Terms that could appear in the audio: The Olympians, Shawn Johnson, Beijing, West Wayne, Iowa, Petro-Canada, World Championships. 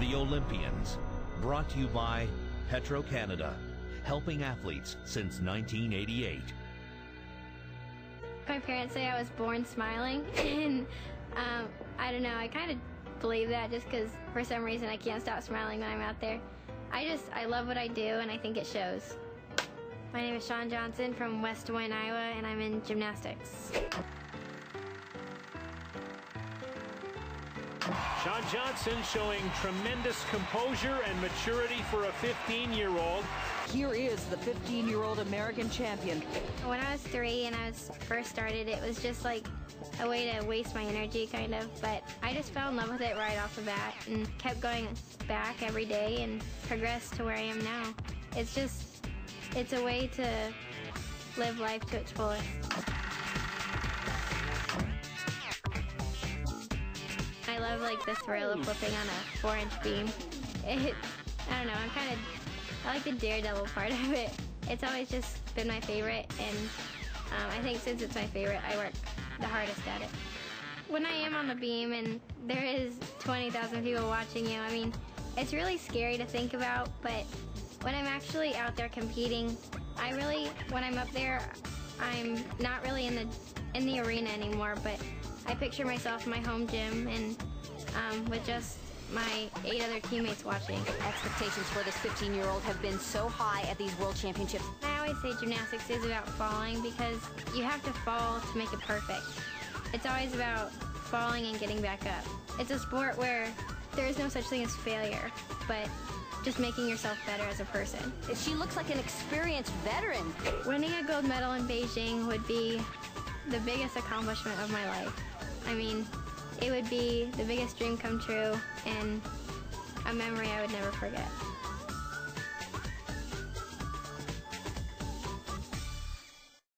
The Olympians, brought to you by Petro-Canada, helping athletes since 1988. My parents say I was born smiling, and I don't know, I kind of believe that just because for some reason I can't stop smiling when I'm out there. I love what I do, and I think it shows. My name is Shawn Johnson from West Wayne, Iowa, and I'm in gymnastics. Shawn Johnson showing tremendous composure and maturity for a 15-year-old. Here is the 15-year-old American champion. When I was 3 and I was first started, it was just like a way to waste my energy, kind of. But I just fell in love with it right off the bat and kept going back every day and progressed to where I am now. It's a way to live life to its fullest. I love like the thrill of flipping on a 4-inch beam. I don't know, I like the daredevil part of it. It's always just been my favorite, and I think since it's my favorite, I work the hardest at it. When I am on the beam and there is 20,000 people watching you, I mean, it's really scary to think about, but when I'm actually out there competing, when I'm up there, I'm not really in the arena anymore, but I picture myself in my home gym and with just my 8 other teammates watching. Expectations for this 15-year-old have been so high at these World Championships. I always say gymnastics is about falling because you have to fall to make it perfect. It's always about falling and getting back up. It's a sport where there is no such thing as failure, but just making yourself better as a person. She looks like an experienced veteran. Winning a gold medal in Beijing would be the biggest accomplishment of my life. I mean, it would be the biggest dream come true and a memory I would never forget.